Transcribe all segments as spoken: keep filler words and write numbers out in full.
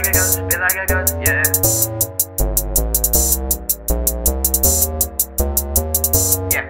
I get guns, bitch, I get guns, yeah. Yeah.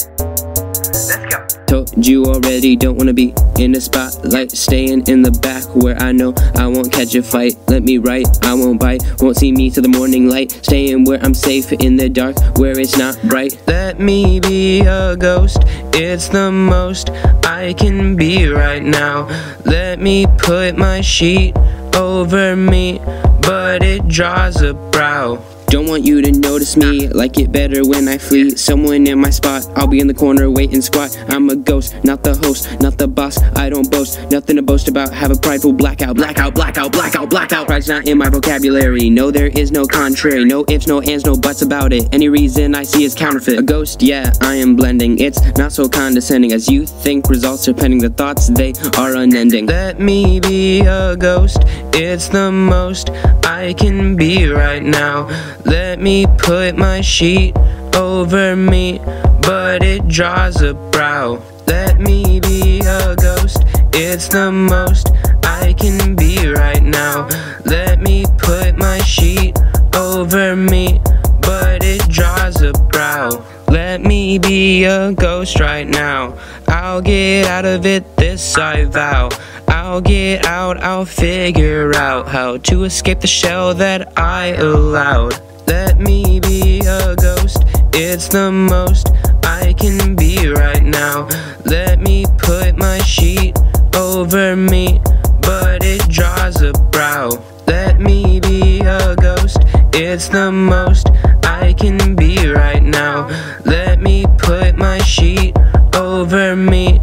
Let's go. Told you already, don't wanna be in the spotlight, staying in the back where I know I won't catch a fight. Let me write, I won't bite, won't see me till the morning light, staying where I'm safe, in the dark where it's not bright. Let me be a ghost, it's the most I can be right now. Let me put my sheet over me, but it draws a brow. Don't want you to notice me, like it better when I flee. Someone in my spot, I'll be in the corner waiting squat. I'm a ghost, not the host, not the boss, I don't boast. Nothing to boast about, have a prideful blackout. Blackout, blackout, blackout, blackout. Pride's not in my vocabulary, no there is no contrary. No ifs, no ands, no buts about it, any reason I see is counterfeit. A ghost, yeah, I am blending, it's not so condescending as you think. Results are pending, the thoughts, they are unending. Let me be a ghost, it's the most I can be right now. Let me put my sheet over me, but it draws a brow. Let me be a ghost, it's the most I can be right now. Let me put my sheet over me, but it draws a brow. Let me be a ghost right now. I'll get out of it, this I vow. I'll get out, I'll figure out how to escape the shell that I allowed. Let me be a ghost, it's the most I can be right now. Let me put my sheet over me, but it draws a brow. Let me be a ghost, it's the most I can be right now. Let me put my sheet over me,